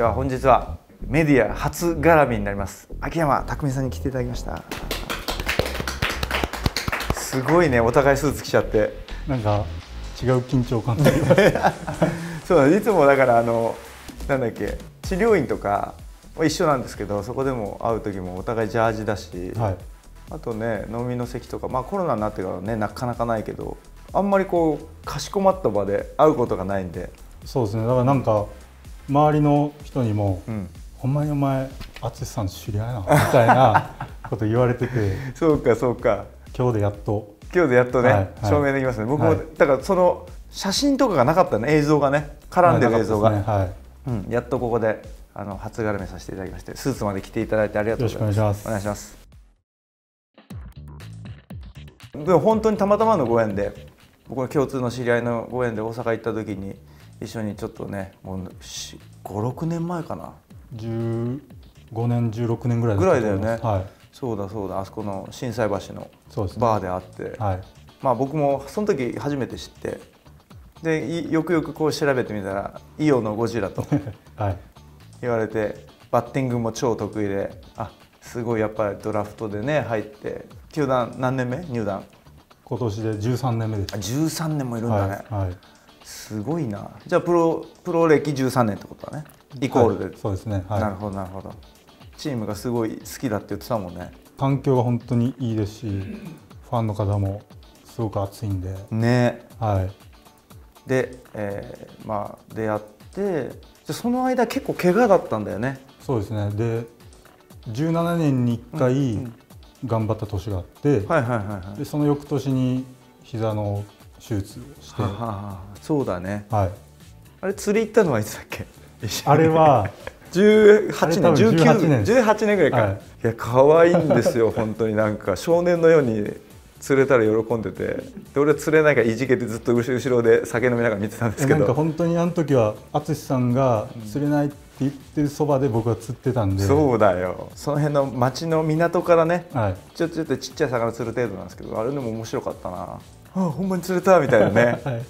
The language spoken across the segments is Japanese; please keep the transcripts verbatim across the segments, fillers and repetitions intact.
では本日はメディア初絡みになります秋山拓実さんに来ていただきました。すごいね、お互いスーツ着ちゃってなんか違う緊張感がありましたそういつもだからあのなんだっけ治療院とか一緒なんですけど、そこでも会う時もお互いジャージだし、はい、あとね飲みの席とか、まあ、コロナになってからねなかなかないけど、あんまりこうかしこまった場で会うことがないんで。そうですね、だからなんか周りの人にも、うん、ほんまにお前淳さん知り合いなみたいなこと言われててそうかそうか、今日でやっと今日でやっとね、はいはい、証明できますね。僕も、はい、だからその写真とかがなかったね、映像がね絡んでる映像が、ね、はい、うん、やっとここであの初絡めさせていただきまして、スーツまで着ていただいてありがとうございます。よろしくお願いします。でも本当にたまたまのご縁で、僕は共通の知り合いのご縁で大阪行った時に一緒にちょっとね、もうご、ろくねんまえかな、じゅうごねん、じゅうろくねんぐらいだったと思います。ぐらいだよね、はい、そうだそうだ、あそこの心斎橋のバーで会って、ね、はい、まあ僕もその時初めて知って、でよくよくこう調べてみたら「イオのゴジラ」と言われて、はい、バッティングも超得意で、あすごいやっぱりドラフトでね入って、球団何年目入団、今年でじゅうさんねんめです。じゅうさんねんもいるんだね、はいはい、すごいな。じゃあプロプロ歴じゅうさんねんってことだね、イコールで、はい、そうですね、はい、なるほどなるほど。チームがすごい好きだって言ってたもんね。環境が本当にいいですし、ファンの方もすごく熱いんでね、はい、で、えー、まあ出会って、じゃその間結構怪我だったんだよね。そうですね、でじゅうななねんにいっかい頑張った年があって、その翌年に膝の手術をして。ははは、そうだね、はい、あれ釣り行ったのはいつだっけあれはじゅうはちねん、じゅうきゅうねん、じゅうはちねんぐらいか、はい、いや可愛いんですよ本当に、なんか少年のように釣れたら喜んでて、で俺は釣れないからいじけてずっと後ろで酒飲みながら見てたんですけど、なんか本当にあの時は淳さんが釣れないって言ってるそばで僕は釣ってたんで、うん、そうだよ、その辺の町の港からね、はい、ちょっとちっちゃい魚釣る程度なんですけど、あれでも面白かったな、はあほんまに釣れたみたいなね、はい、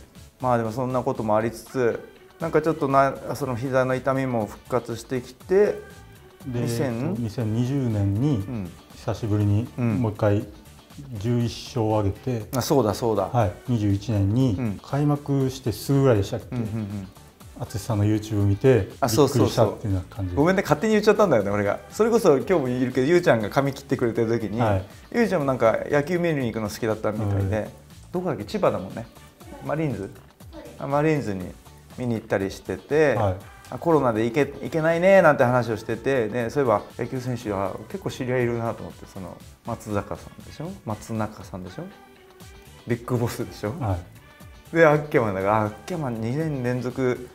まあでもそんなこともありつつ、なんかちょっとなその膝の痛みも復活してきて、にせんにじゅうねんに久しぶりにもう一回じゅういっしょうを挙げて、あそうだそうだ、はい、にじゅういちねんに開幕してすぐぐらいでしたっけ、淳さんの YouTube 見てびっくりしたっていうような感じ。ごめんね勝手に言っちゃったんだよね俺が。それこそ今日もいるけど、ゆうちゃんが髪切ってくれてる時に、はい、ゆうちゃんもなんか野球見に行くの好きだったみたいで、はい、どこだっけ千葉だもんね、マリーンズ、マリーンズに見に行ったりしてて、はい、コロナで行け、行けないねなんて話をしてて、ね、そういえば野球選手は結構知り合いいるなと思って、その松坂さんでしょ、松中さんでしょ、ビッグボスでしょ、はい、でアッケマンだから、アッケマンにねんれんぞく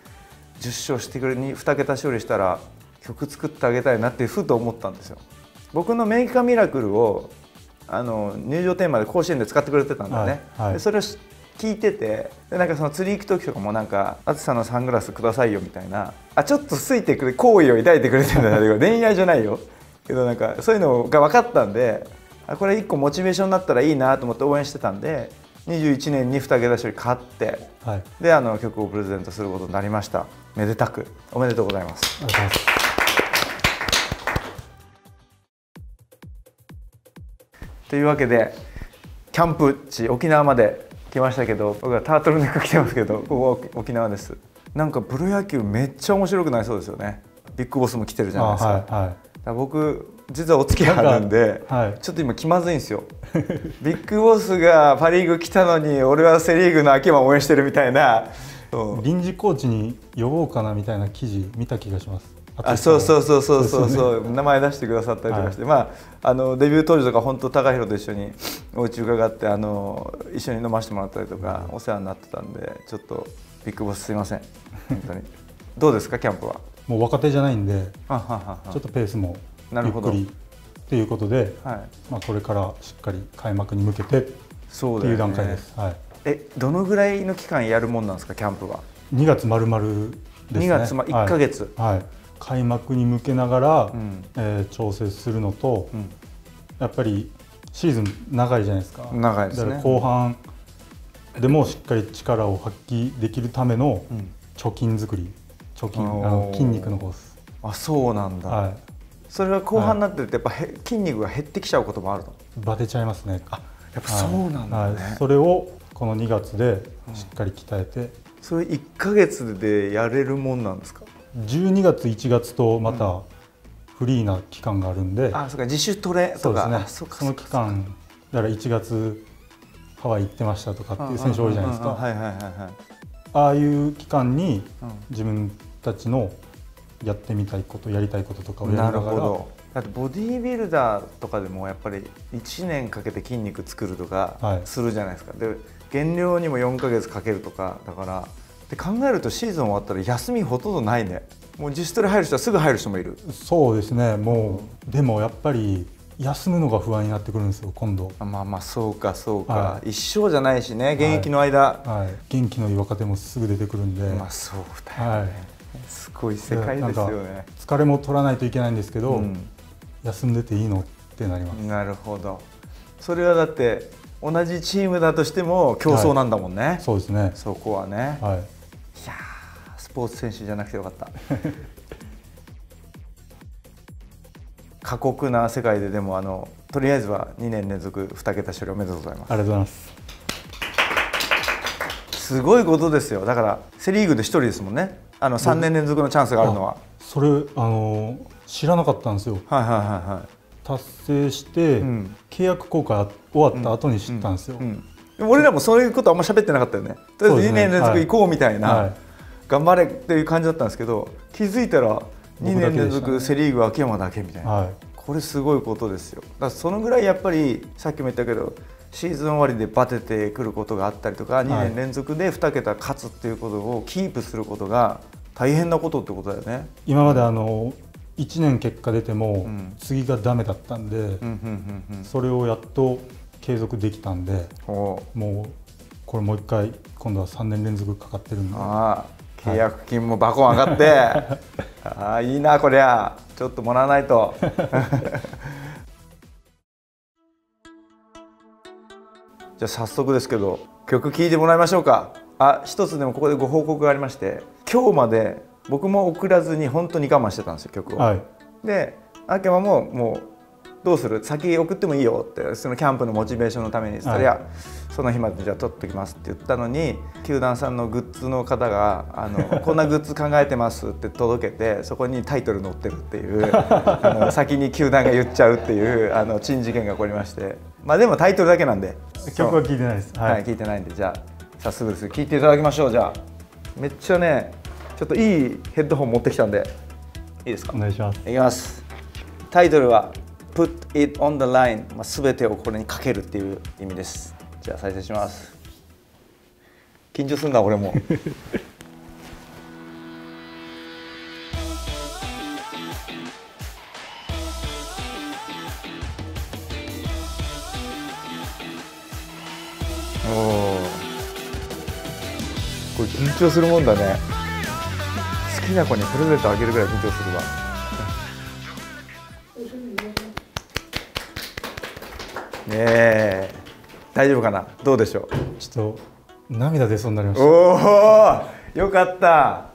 じゅっしょうしてくれににけた勝利したら曲作ってあげたいなってふと思ったんですよ。僕のメイカミラクルをあの入場テーマで甲子園で使ってくれてたんだよね。はいはい、でそれを聞いてて、でなんかその釣り行く時とかもなんか「淳さんのサングラスくださいよ」みたいな、あちょっとついてくれ好意を抱いてくれてるんだけど恋愛じゃないよけど、なんかそういうのが分かったんで、あこれ一個モチベーションになったらいいなと思って応援してたんで、にじゅういちねんににけた勝利勝って、はい、であの曲をプレゼントすることになりました。めでたくおめでとうございます。ありがとうございます。というわけでキャンプ地沖縄まで来ましたけど、僕はタートルネック着てますけど、ここ沖縄です。なんかプロ野球めっちゃ面白くなりそうですよね。ビッグボスも来てるじゃないですか。はいはい、僕実はお付き合いあるんで、はい、ちょっと今気まずいんですよビッグボスがパ・リーグ来たのに俺はセ・リーグの秋山を応援してるみたいな臨時コーチに呼ぼうかなみたいな記事見た気がします。あそうそうそうそうそうそう、ね、名前出してくださったりとかして、はい、まあ、あのデビュー当時とか本当高弘と一緒にお家伺ってあの一緒に飲ませてもらったりとかお世話になってたんで、ちょっとビッグボスすいません本当にどうですかキャンプは。もう若手じゃないんでちょっとペースもゆっくりということで、はい、まあこれからしっかり開幕に向けてっていう段階です。はい、えどのぐらいの期間やるもんなんですかキャンプは。にがつ丸々ですね。にがつ、まあ、いっかげつ、はいはい、開幕に向けながら、うんえー、調整するのと、うん、やっぱりシーズン長いじゃないですか。長いですね。だから後半でもしっかり力を発揮できるための貯金作り、うん、貯金あの筋肉の方です。あ、そうなんだ、はい、それが後半になってるとやっぱ、はい、筋肉が減ってきちゃうこともあるの？バテちゃいますね。あ、やっぱそうなんだね、はいはい、それをこのにがつでしっかり鍛えて、うん、それいっかげつでやれるもんなんですか？じゅうにがついちがつとまたフリーな期間があるんで、うん、あ、そうか、自主トレとか、その期間だからいちがつハワイ行ってましたとかっていう選手多いじゃないですか。ああいう期間に自分たちのやってみたいこと、やりたいこととかをやりながら。なるほど。だってボディービルダーとかでもやっぱりいちねんかけて筋肉作るとかするじゃないですか、はい、で減量にもよんかげつかけるとかだから、で考えるとシーズン終わったら休みほとんどないね。もう自主トレ入る人はすぐ入る人もいる。そうですね、もう、うん、でもやっぱり休むのが不安になってくるんですよ、今度。まあまあ、そうかそうか、はい、一生じゃないしね、現役の間、はいはい、元気のいい若手もすぐ出てくるんで。まあそうだよね、はい、すごい世界ですよね。疲れも取らないといけないんですけど、うん、休んでていいのってなります。なるほど。それはだって同じチームだとしても競争なんだもんね。はい、そうですね。そこはね。はい、いやー、スポーツ選手じゃなくてよかった。過酷な世界ででもあのとりあえずはにねんれんぞくにけた勝利おめでとうございます。ありがとうございます。すごいことですよ。だからセ・リーグでひとりですもんね。あのさんねんれんぞくのチャンスがあるのは。それあの知らなかったんですよ。はいはいはいはい。達成して、うん、契約更改終わった後に知ったんですよ。うんうんうん、俺らもそういうことあんま喋ってなかったよね。とりあえずにねんれんぞく行こうみたいな、はい、頑張れっていう感じだったんですけど、気づいたらにねんれんぞくセ・リーグ秋山だけみたいな。はい、これすごいことですよ。だからそのぐらいやっぱりさっきも言ったけど。シーズン終わりでバテてくることがあったりとか、にねんれんぞくでにけた勝つっていうことをキープすることが大変なことってことだよね。今まであのいちねん結果出ても次がダメだったんで、それをやっと継続できたんで、もうこれもう一回今度はさんねんれんぞくかかってるんで、ああ、契約金もバコン上がって、はい、ああ、いいなこりゃ、ちょっともらわないと。じゃあ早速ですけど曲聴いてもらいましょうか。あ、一つでもここでご報告がありまして、今日まで僕も送らずに本当に我慢してたんですよ、曲を。はい、で秋山ももうどうする、先送ってもいいよって、そのキャンプのモチベーションのために、はい、いやその日までじゃあ撮ってきますって言ったのに、球団さんのグッズの方があのこんなグッズ考えてますって届けて、そこにタイトル載ってるっていうあの先に球団が言っちゃうっていうあの珍事件が起こりまして、まあでもタイトルだけなんで。曲は聞いてないです。はい、はい、聞いてないんで、じゃあ早速です。聞いていただきましょう。じゃあめっちゃね、ちょっといいヘッドホン持ってきたんで、いいですか？お願いします。いきます。タイトルは Put it on the line、まあすべてをこれにかけるっていう意味です。じゃあ再生します。緊張するんだ俺も。これ緊張するもんだね。好きな子にプレゼントあげるぐらい緊張するわ。ねえ、大丈夫かな、どうでしょう。ちょっと涙出そうになりました。おお、よかった。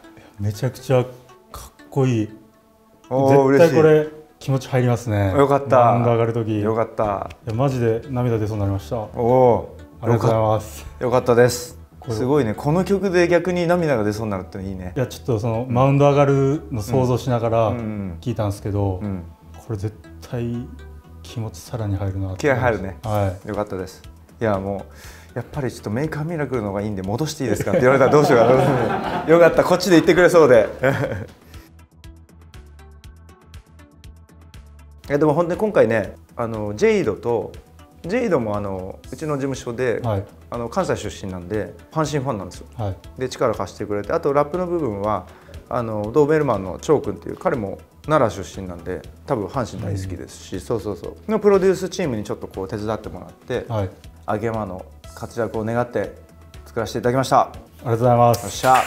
めちゃくちゃかっこいい。絶対これ気持ち入りますね。よかった。ランが上がるとき。よかった。いやマジで涙出そうになりました。おお。ありがとうございます。よかったです。すごいね、この曲で逆に涙が出そうになるっていいね。いや、ちょっとそのマウンド上がるの想像しながら聞いたんですけど、これ絶対気持ちさらに入るな。気合入るね。はい。よかったです。いやもうやっぱりちょっとメーカーミラクルの方がいいんで戻していいですかって言われたらどうしようか。よかった。こっちで言ってくれそうで。いやでも本当に今回ね、あのジェイドとジェイドもあのうちの事務所で、はい、あの関西出身なんで阪神ファンなんですよ、はい、で力貸してくれて、あとラップの部分はあのドーベルマンのチョー君っていう、彼も奈良出身なんで多分阪神大好きですし、うん、そうそうそうのプロデュースチームにちょっとこう手伝ってもらって、はい、秋山の活躍を願って作らせていただきました。ありがとうございます。よっしゃ。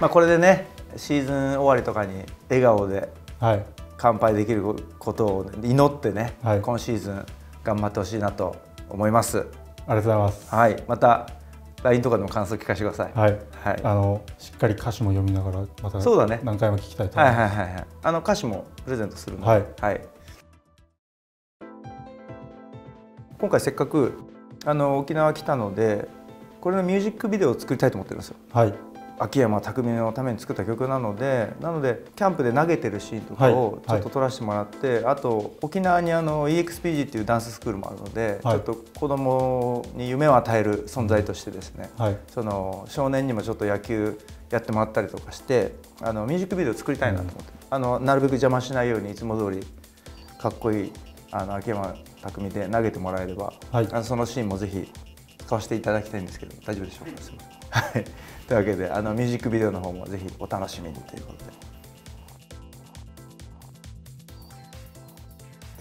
まあこれでね、シーズン終わりとかに笑顔で、はい、乾杯できることを祈ってね、はい、今シーズン頑張ってほしいなと思います。ありがとうございます。はい、またライン とかでも感想聞かせてください。はい、はい、あのしっかり歌詞も読みながらまたそうだね、何回も聞きたいと思います。はいはいはい、あの歌詞もプレゼントするので、はい、はい、今回せっかくあの沖縄来たのでこれのミュージックビデオを作りたいと思ってるんですよ。はい、秋山拓実のために作った曲なので、なのでキャンプで投げてるシーンとかをちょっと撮らせてもらって、はいはい、あと沖縄にあの イーエックスピージー っていうダンススクールもあるので、はい、ちょっと子供に夢を与える存在としてですね、はい、その少年にもちょっと野球やってもらったりとかして、あのミュージックビデオを作りたいなと思って、うん、あのなるべく邪魔しないようにいつも通りかっこいいあの秋山拓実で投げてもらえれば、はい、あのそのシーンもぜひ使わせていただきたいんですけど、大丈夫でしょうか。はい、というわけであのミュージックビデオの方もぜひお楽しみにということで、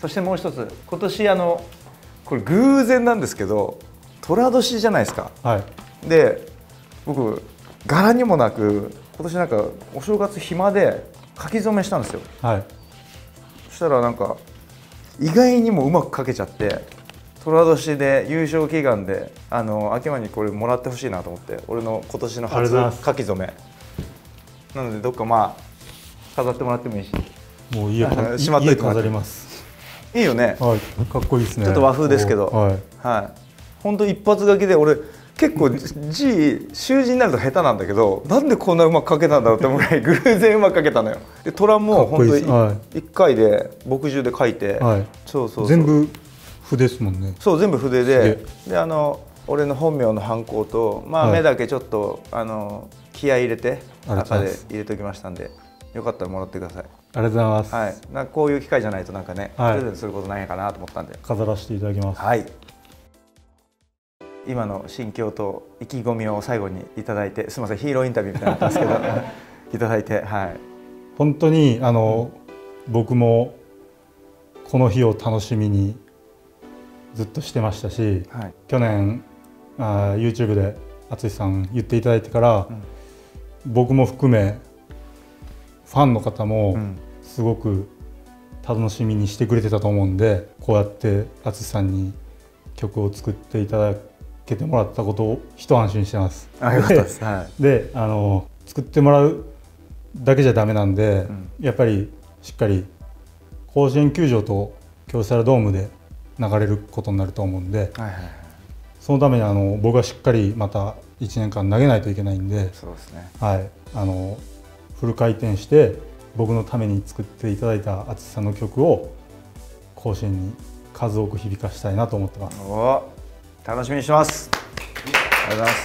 そしてもう一つ、今年あのこれ偶然なんですけど寅年じゃないですか、はい、で僕柄にもなく今年なんかお正月暇で書き初めしたんですよ、はい、そしたらなんか意外にもうまく書けちゃって、寅年で優勝祈願であの秋山にこれもらってほしいなと思って、俺の今年の初書き初めなので、どっかまあ飾ってもらってもいいし、もう家しまっといてもらって、いいよね、はい、かっこいいですね、ちょっと和風ですけど、はい、はい、ほんと一発書きで、俺結構字習字になると下手なんだけど、なんでこんなうまく書けたんだろうって思うぐらい偶然うまく書けたのよ。で寅も本当にいっかいで墨汁で書いて、はい、そうそうそう、全部筆ですもんね。そう、全部筆で、であの俺の本名のハンコと、まあ、目だけちょっと、はい、あの気合い入れて中で入れておきましたんで、よかったらもらってください。ありがとうございます。はい、なんかこういう機会じゃないとなんかね、はい、プレゼントすることないかなと思ったんで飾らせていただきます。はい、今の心境と意気込みを最後にいただいて、すみませんヒーローインタビューみたいになったんですけどいただいて、はい、本当にあの、うん、僕もこの日を楽しみにずっとしてましたし、はい、去年あ ユーチューブ で淳さん言っていただいてから、うん、僕も含めファンの方もすごく楽しみにしてくれてたと思うんで、こうやって淳さんに曲を作っていただけてもらったことを一安心してます。ありがとうございます。はい、であの作ってもらうだけじゃダメなんで、うん、やっぱりしっかり甲子園球場と京セラドームで流れることになると思うんで、そのためにあの僕はしっかりまたいちねんかん投げないといけないんで、そうですね、はい、あのフル回転して僕のために作っていただいた淳さんの曲を甲子園に数多く響かしたいなと思ってます。お、楽しみにしてます。ありがとうございま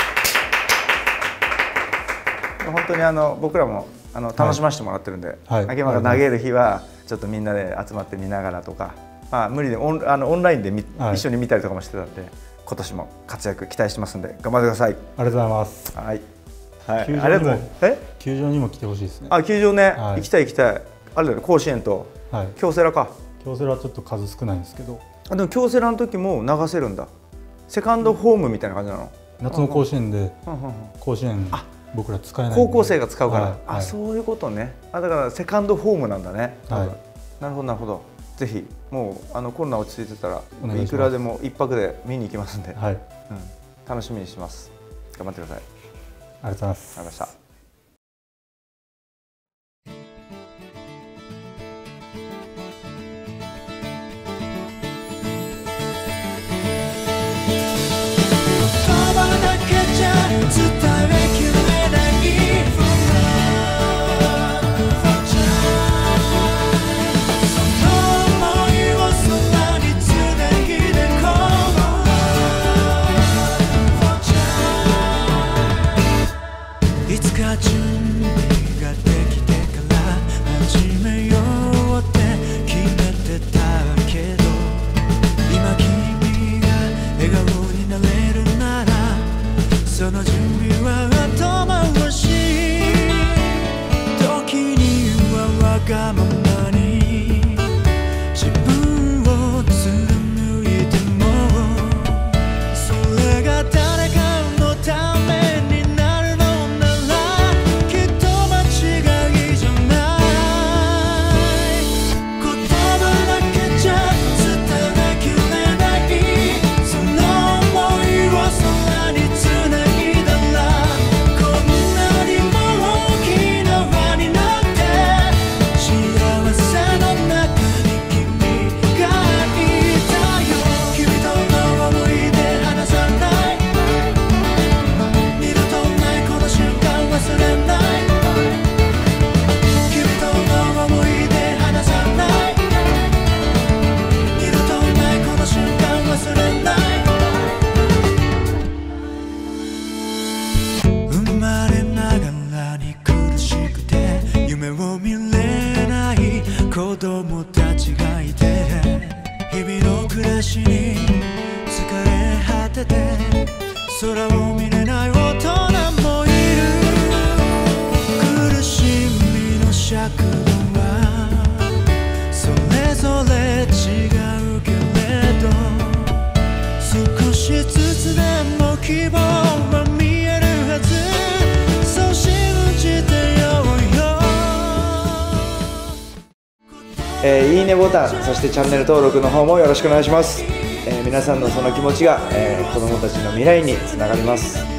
す。本当にあの僕らもあの楽しませてもらってるんで、はいはい、秋山が投げる日はちょっとみんなで集まって見ながらとか、まあ無理でオン、あのオンラインで、はい、一緒に見たりとかもしてたんで、今年も活躍期待してますんで頑張ってください。ありがとうございます。はい、はい、球場にも、え？球場にも来てほしいですね。あ、球場ね、はい、行きたい行きたい。あれだね、甲子園と、はい、京セラか。京セラはちょっと数少ないんですけど。あ、でも京セラの時も流せるんだ。セカンドホームみたいな感じなの？夏の甲子園で甲子園僕ら使えない。高校生が使うから。はい、あ、そういうことね。あ、だからセカンドホームなんだね。はい、なるほどなるほど。ぜひもうあのコロナ落ち着いてたらいくらでも一泊で見に行きますんで、はい、うん、楽しみにします。頑張ってください。ありがとうございます。ありがとうございました。えー、いいねボタン、そしてチャンネル登録の方もよろしくお願いします。えー、皆さんのその気持ちが、えー、子どもたちの未来につながります。